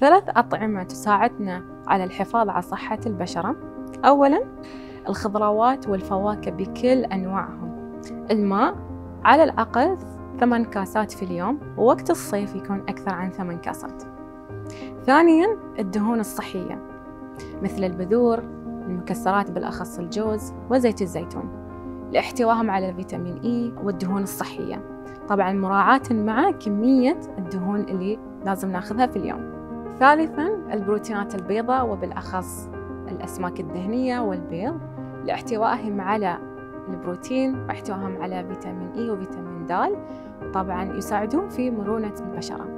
ثلاث أطعمة تساعدنا على الحفاظ على صحة البشرة. أولاً الخضروات والفواكه بكل أنواعهم، الماء على الأقل 8 كاسات في اليوم، ووقت الصيف يكون أكثر عن 8 كاسات. ثانياً الدهون الصحية مثل البذور، المكسرات بالأخص الجوز وزيت الزيتون، لاحتواهم على الفيتامين إي والدهون الصحية، طبعاً مراعاة مع كمية الدهون اللي لازم ناخذها في اليوم. ثالثاً البروتينات البيضاء وبالأخص الأسماك الدهنية والبيض، لاحتوائهم على البروتين واحتوائهم على فيتامين إي وفيتامين د، طبعاً يساعدون في مرونة البشرة.